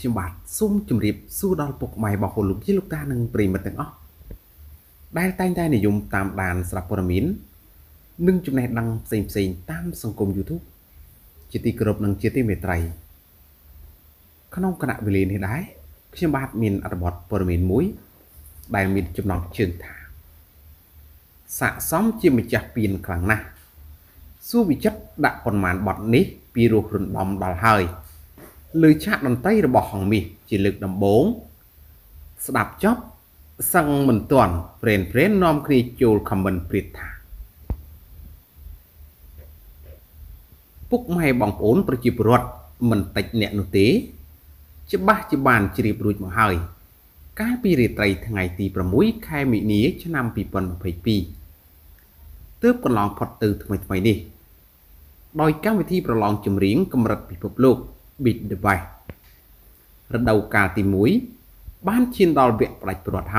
พิมพ์บัตรซุ่มจุ่มรีบสู้ดอลปกใหม่บอกคนลุกยี่ลูกตาหนึ่งปรีมันตึงอ๊อกได้ตั้งใจในยุมตามด่านสลับปรมินนึ่งจุ่มในดังเสียงตามสังคมยูทูบจิตติกรบนังจิตติเมตไตรขนมขณะเวลีนี้ได้พิมพ์บัตรมินอัตบอดปรมินมุ้ยได้มินจุ่มนองเชิงถาสะซ้อมจิมจับปีนครั้งหน้าสู้วิจัดดักปนหมานบอดนี้ปีรูรุนดอมดอลเฮยลือชาดอนไตระบอกของมีจิลึกดำโบงสดับจอบสังมันตอนเปลี่ยนเปลี่ยนนอมครีจูคำมันปริดถาปุกไม่บองโอนประจิบรถมันติดเนียนุตีจะบ้าจะบานจิริบรูดมาเฮยการปีริไตรทั้งไงตีประมุยใครมีนี้จะนำปีปนไปปีเติบกันลองพอดตื่นทำไมนี่โดยการวิธีประลองจุ่มเรียงกำรัดปีพบโลกบิดเดบายระดาวกาตีมุ้ยบ้านชินดอลเบียปลายปลอดเฮ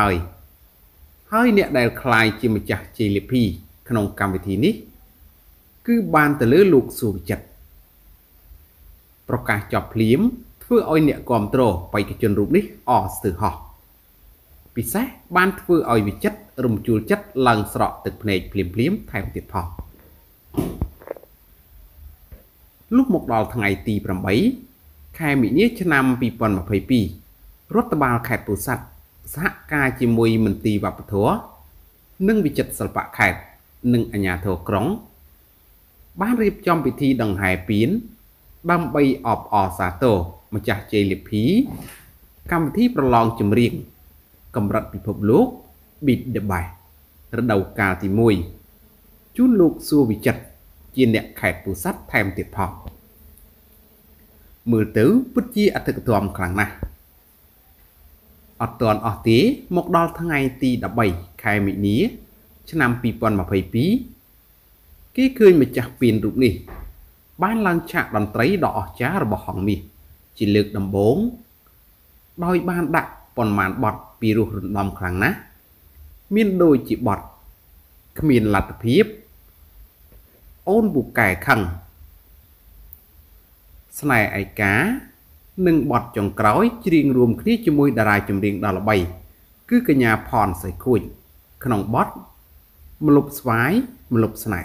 ยเนี่ยได้คลายจิมจักจิลิพีขนมกรรมวิธีนี้คือบ้านแต่เลือลูกสู่จัดประกาศจอบเลี้ยมเพื่อเอาเนี่ยกอมโตรไปกับจนรูปนี้ออกสื่อหอกปิเสบ้านเพื่อเอาวิจัดรุมจูจัดลังสระตึกเพลงเปลี่ยมไทยติดพอลูกหมกดาวทางไอตีประมาณใครมีนี้จะนำปีปอนมาเพยปีรถตบาลไข่ปูสัตว์สหกาจิมวยมันตีแบบปะถัวนึ่งวิจัดสระปะไข่หนึ่งอัญญาโถกรองบ้านรีบจอมพิธีดังหายปีนบำใบออบอสาโตมาจากเจลิพีกรรมที่ประลองจุมเรียงกำรัดปีพบลูกบิดเดบายระดาวกาติมวยจุนลูกสู้วิจัดจีนเนี่ยไข่ปูสัตว์แทมติดพอมือตื้อพุทธิอัตกตัวมครั้งนะอดตอนอดตีหมกดอลทั้งไงตีดับใบไข่มีนี้จะนำปีปอนมาเพยปีกี้คืนมาจากปีนรูปนี้บ้านลังฉากดำไตรดอกจ้าระบอกของมีจีเลือกดำโบงโดยบ้านดักปอนหมานบอดปีรูรุนดอมครั้งนะมีนโดยจีบอดขมีนหลัดเพียบโอนบุกไก่ขังสไนไอกาหนึ่งบอดจงกร้อยจีริงรวมคดีจมุยดารายจมเรียงดาวละใบคือกระยาพรใส่คุยขนมบอดมลุบสวายมลุบสไน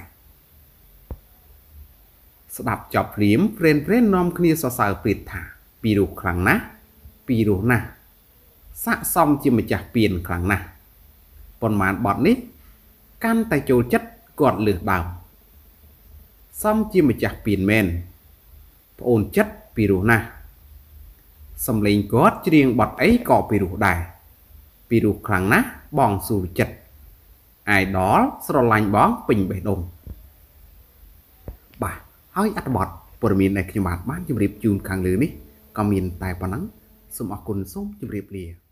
สดับจับเหลี่ยมเฟรนเฟรนนอมคดีสอสาวปริดถาปีดูครั้งนะปีดูนะสะสมจิมจักเปลี่ยนครั้งนะปนหมานบอดนี้การแต่โจจัดกอดหรือดาวซ้ำจิมจักเปลี่ยนแมนโอนจัดปีรูนะสำเร็จก็จะเรียงบอดไอ้ก่อปีรูได้ปีรูครั้งนะบองสู่จัดไอ้ดอสระลายบ้องปิ่งใบดงบ่าเฮ้ยอัดบอดปรมีในขยมบาดบ้านจิมรีบจูนครั้งหรือนี่ก็มีนตายปนังสมอกุลส้มจิมรีบเลีย